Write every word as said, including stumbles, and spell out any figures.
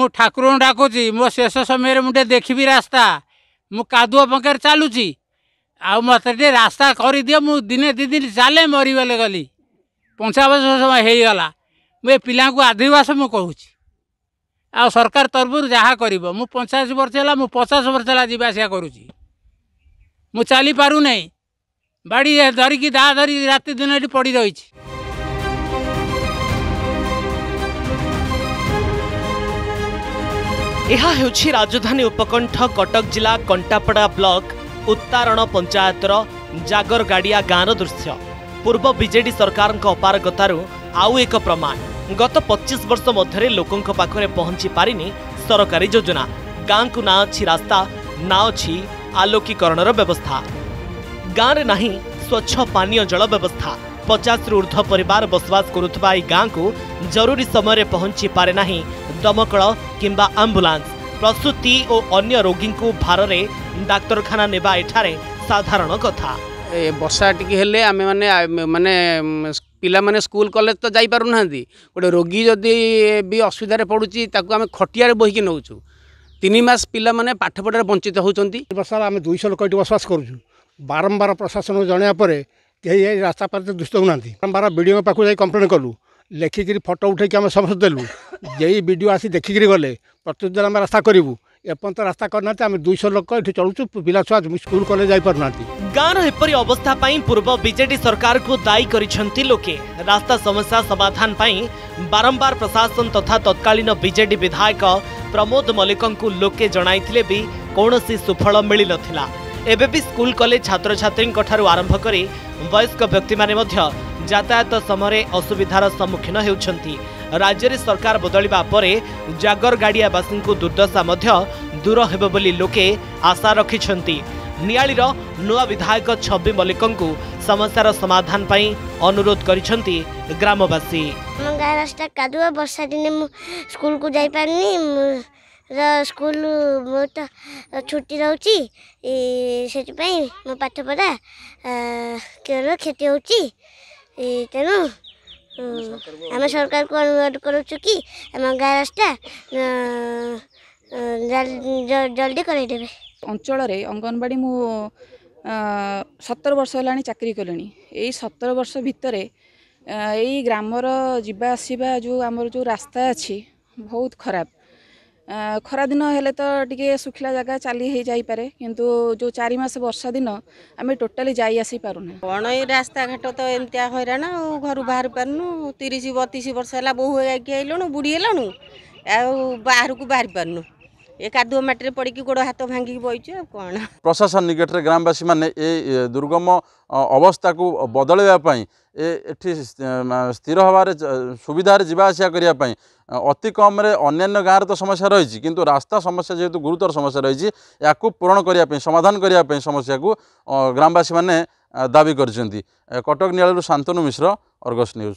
मु ठाकुर डाकुची मो शेष समय मुझे देखी रास्ता मु कादुआ पंखे चलुची आ मत रास्ता कर दिए मु दिने दी दिन चले मरीगले गली पंचा वर्ष समय होगला मु पिला आदिवास मु कहूँ आ सरकार तरफ जहाँ कर पंचाश वर्ष है मु पचास वर्ष है जावास करुच्ची मु चली पारू नहीं बाड़ी धरिकी दा धरी रात दिन ये पड़ रही। ଏହା ହେଉଛି ରାଜଧାନୀ ଉପକଣ୍ଠ କଟକ ଜିଲ୍ଲା କଣ୍ଟାପଡ଼ା ବ୍ଲକ ଉତ୍ତାରଣ ପଞ୍ଚାୟତର ଜାଗରଗାଡ଼ିଆ ଗାଁର ଦୃଶ୍ୟ। ପୂର୍ବ ବିଜେଡି ସରକାରଙ୍କ ଅପାରଗତାରୁ ଆଉ ଏକ ପ୍ରମାଣ। ଗତ ପଚିଶ ବର୍ଷ ମଧ୍ୟରେ ଲୋକଙ୍କ ପାଖରେ ପହଞ୍ଚି ପାରିନି ସରକାରୀ ଯୋଜନା। ଗାଁକୁ ନା ଅଛି ରାସ୍ତା, ନା ଅଛି ଆଲୋକୀକରଣର ବ୍ୟବସ୍ଥା। ଗାଁରେ ନାହିଁ ସ୍ୱଚ୍ଛ ପାନୀୟ ଜଳ ବ୍ୟବସ୍ଥା। ପଚାଶରୁ ଉର୍ଦ୍ଧ୍ୱ ପରିବାର ବସବାସ କରୁଥିବା ଏହି ଗାଁକୁ ଜରୁରୀ ସମୟରେ ପହଞ୍ଚି ପାରେ ନାହିଁ ଦମକଳ କିମ୍ବା ଆମ୍ବୁଲାନ୍ସ। ପ୍ରସୂତି ଓ ଅନ୍ୟ ରୋଗୀଙ୍କୁ ଭାରରେ ଡାକ୍ତରଖାନା ନେବା ଏଠାରେ ସାଧାରଣ କଥା। ଏ ବର୍ଷା ଟିକେ ହେଲେ ଆମେ ମାନେ ମାନେ ପିଲାମାନେ ସ୍କୁଲ କଲେଜ ତ ଯାଇପାରୁନାହାନ୍ତି। ଗୋଟେ ରୋଗୀ ଯଦି ବି ଅସୁବିଧାରେ ପଡ଼ୁଛି ତାକୁ ଆମେ ଖଟିଆରେ ବୋହିକି ନେଉଛୁ। ତିନି ମାସ ପିଲାମାନେ ପାଠପଢ଼ାରେ ବଞ୍ଚିତ ହେଉଛନ୍ତି। ବର୍ଷା ଆମେ ଦୁଇଶହ ଲୋକ ଏଠି ବସବାସ କରୁଛୁ। ବାରମ୍ବାର ପ୍ରଶାସନକୁ ଜଣାଇବା ପରେ कहीं रास्ता पर दुष्ट होना बारम्बार वीडियो पाक जा कंप्लेन कलु लेखिकी फटो उठेक आम समस्त देलु यही वीडियो आसी देखिकी गले प्रत्युत दिन आम रास्ता करूँ एपर्त रास्ता करना आम दुईश लोक ये चलुचु पिला छुआ स्कूल कलेज जापना गाँव एपरी अवस्था पूर्व बीजेडी सरकार को दायी करिसेंती लोके। रास्ता समस्या समाधान बारंबार प्रशासन तथा तत्कालीन बीजेडी विधायक प्रमोद मल्लिकंकु लोके जणाइथिले भी कौनसी सुफल मिल नथिला। एबे भी स्कूल कलेज छात्र छात्री आरंभ करी वयस्क व्यक्ति माने यातायात समय असुविधार सम्मुखीन होती। राज्य सरकार बदलिबा परे जागर गाड़ियावासी को दुर्दशा दूर हेबो बोली लोके आशा रखिछंती। नियालीर नूआ विधायक छवि मल्लिक को समस्यार समाधान पाई अनुरोध करिछंती ग्रामवासी। रास्ता कादुआ वर्षा दिने स्कूल को जाई पारनी स्कूल बहुत छुट्टी रोचे से मो पाठपढ़ा केवल क्षति होची। तेणु आम सरकार को अनुरोध करुचु कि आम गाँ रास्ता जल्दी करदे। अंचल अंगनवाड़ी मु सतर वर्ष है चाकरी कले यही सतर वर्ष भितर यही ग्रामर जावासवा जो आमर जो रास्ता अच्छी बहुत खराब। खरा दिन हेले तो टिके सुखला जगह चली हो जापे किंतु जो चार मास वर्षा दिन आम टोटाली जाई आसी पारुना। कौन ये रास्ता घाट तो एमती हईराण घर बाहर पार्नु तीस बतीस वर्ष है बोह आईलु बुढ़ी हेलु बाहर को बाहर पार्नु ये कादुआ मटे पड़ी गोड़ हाथ भांगी बही। कौन प्रशासन निकट में ग्रामवासी मैंने ये दुर्गम अवस्था को बदलवाई एठी स्थिर हवारे सुविधार जावास करने अति कम अन्न्य गाँव तो समस्या रही किंतु रास्ता समस्या जेहेतु गुरुतर समस्या रही या पूरण करने समाधान करने समस्या को ग्रामवासी मैंने दावी कर। कटक नियालू शांतनु मिश्र अर्गस न्यूज।